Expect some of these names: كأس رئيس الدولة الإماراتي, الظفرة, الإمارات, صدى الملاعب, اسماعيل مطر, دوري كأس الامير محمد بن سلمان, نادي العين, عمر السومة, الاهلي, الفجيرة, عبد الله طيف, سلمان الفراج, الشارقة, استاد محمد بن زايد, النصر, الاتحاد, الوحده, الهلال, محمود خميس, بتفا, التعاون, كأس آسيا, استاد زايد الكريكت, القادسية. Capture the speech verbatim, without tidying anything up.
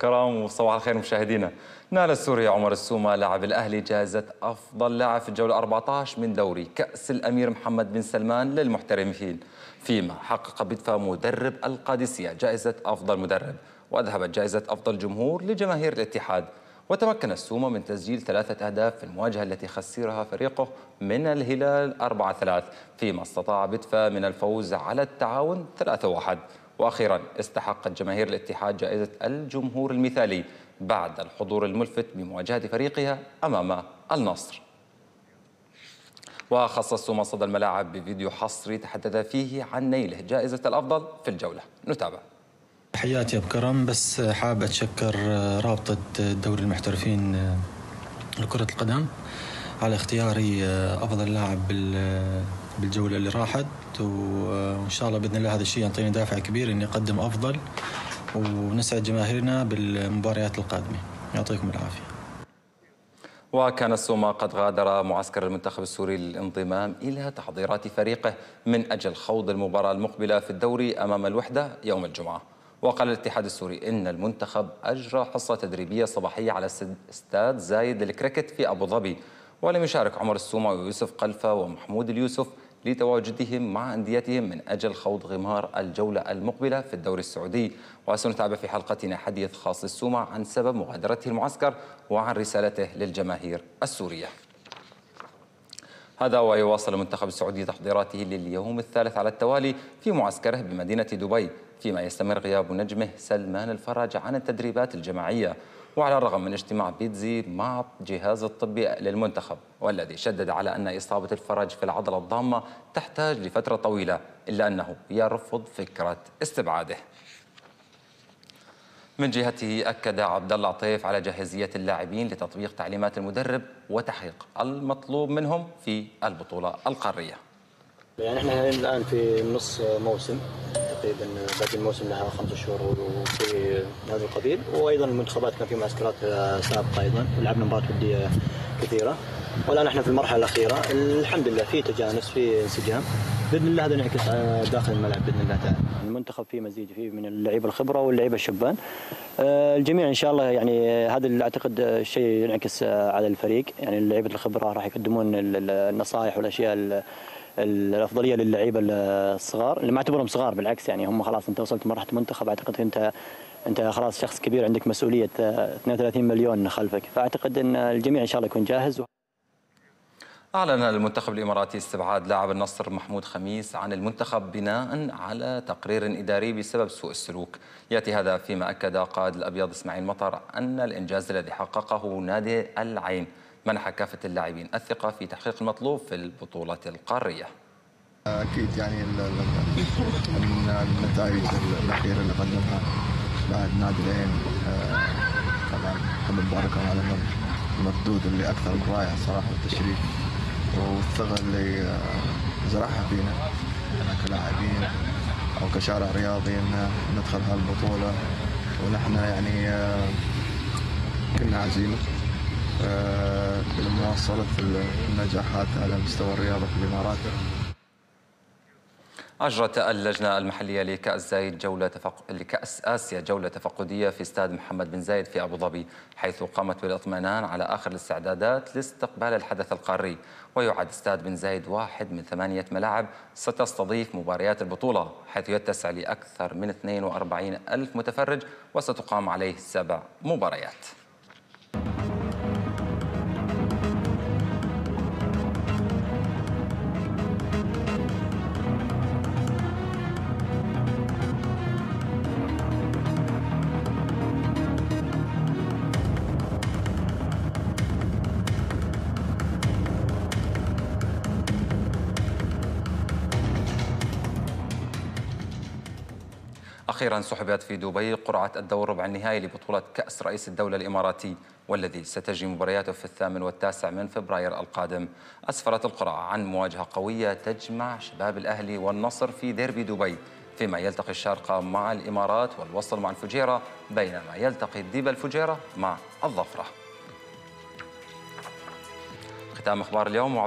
الكرام وصباح الخير مشاهدينا. نال السوري عمر السومة لاعب الأهلي جائزة أفضل لاعب في الجولة الرابعة عشرة من دوري كأس الامير محمد بن سلمان للمحترفين، فيما حقق بتفا مدرب القادسية جائزة أفضل مدرب، وأذهبت جائزة أفضل جمهور لجماهير الاتحاد. وتمكن السومة من تسجيل ثلاثة أهداف في المواجهة التي خسرها فريقه من الهلال أربعة ثلاثة، فيما استطاع بتفا من الفوز على التعاون ثلاثة واحد. وأخيرا استحقت جماهير الاتحاد جائزة الجمهور المثالي بعد الحضور الملفت بمواجهة فريقها أمام النصر. وخص السومة صدى الملاعب بفيديو حصري تحدث فيه عن نيله جائزة الأفضل في الجولة. نتابع. تحياتي بكرم، بس حاب أتشكر رابطة دوري المحترفين لكرة القدم على اختياري أفضل لاعب بالجولة اللي راحت، وإن شاء الله بإذن الله هذا الشيء يعطيني دافع كبير إني أقدم أفضل ونسعد جماهيرنا بالمباريات القادمة. يعطيكم العافية. وكان السومة قد غادر معسكر المنتخب السوري للانضمام إلى تحضيرات فريقه من أجل خوض المباراة المقبلة في الدوري أمام الوحده يوم الجمعة. وقال الاتحاد السوري إن المنتخب أجرى حصة تدريبية صباحية على استاد زايد الكريكت في أبو ظبي، ولم يشارك عمر السومة ويوسف قلفة ومحمود اليوسف لتواجدهم مع أنديتهم من أجل خوض غمار الجولة المقبلة في الدوري السعودي. وسنتابع في حلقتنا حديث خاص السومة عن سبب مغادرته المعسكر وعن رسالته للجماهير السورية. هذا ويواصل المنتخب السعودي تحضيراته لليوم الثالث على التوالي في معسكره بمدينة دبي، فيما يستمر غياب نجمه سلمان الفراج عن التدريبات الجماعية، وعلى الرغم من اجتماع بيتزي مع الجهاز الطبي للمنتخب والذي شدد على أن إصابة الفراج في العضلة الضامة تحتاج لفترة طويلة، إلا أنه يرفض فكرة استبعاده. من جهته أكد عبد الله طيف على جاهزية اللاعبين لتطبيق تعليمات المدرب وتحقيق المطلوب منهم في البطولة القارية. يعني احنا الآن في نص موسم تقريبا، باقي الموسم لها خمس شهور وفي هذا القبيل، وايضا المنتخبات كان في معسكرات سابقه ايضا ولعبنا مباريات وديه كثيره، والان احنا في المرحله الاخيره الحمد لله في تجانس في انسجام باذن الله، هذا ينعكس داخل الملعب باذن الله تعالى. المنتخب فيه مزيج فيه من اللعيبه الخبره واللعيبه الشبان، الجميع ان شاء الله يعني هذا اللي اعتقد الشيء ينعكس على الفريق، يعني لعيبه الخبره راح يقدمون النصائح والاشياء الافضليه للعيبه الصغار اللي ما اعتبرهم صغار، بالعكس يعني هم خلاص انت وصلت مرحله منتخب، اعتقد انت انت خلاص شخص كبير عندك مسؤوليه اثنين وثلاثين مليون خلفك، فاعتقد ان الجميع ان شاء الله يكون جاهز. اعلن المنتخب الاماراتي استبعاد لاعب النصر محمود خميس عن المنتخب بناء على تقرير اداري بسبب سوء السلوك. ياتي هذا فيما اكد قائد الابيض اسماعيل مطر ان الانجاز الذي حققه نادي العين منح كافة اللاعبين الثقة في تحقيق المطلوب في البطولة القارية. أكيد يعني النتائج الأخيرة اللي قدمها بعد نادي العين طبعا كانت مباركة على المردود اللي أكثر من رائع صراحة، والتشريف والثغر اللي زرعها فينا أنا كلاعبين أو كشارع رياضي إن ندخل هالبطولة، ونحن يعني كنا عزيمة لمواصلة النجاحات على مستوى الرياضة في الإمارات. أجرت اللجنة المحلية لكأس زايد جولة تفق... لكأس آسيا جولة تفقدية في استاد محمد بن زايد في أبو ظبي، حيث قامت بالاطمئنان على آخر الاستعدادات لاستقبال الحدث القاري. ويعد استاد بن زايد واحد من ثمانية ملاعب ستستضيف مباريات البطولة، حيث يتسع لأكثر من اثنين وأربعين ألف متفرج، وستقام عليه سبع مباريات. أخيرا سحبت في دبي قرعة الدور ربع النهائي لبطولة كأس رئيس الدولة الإماراتي، والذي ستجري مبارياته في الثامن والتاسع من فبراير القادم. أسفرت القرعة عن مواجهة قوية تجمع شباب الأهلي والنصر في ديربي دبي، فيما يلتقي الشارقة مع الإمارات والوصل مع الفجيرة، بينما يلتقي الديبة الفجيرة مع الظفرة. ختام أخبار اليوم.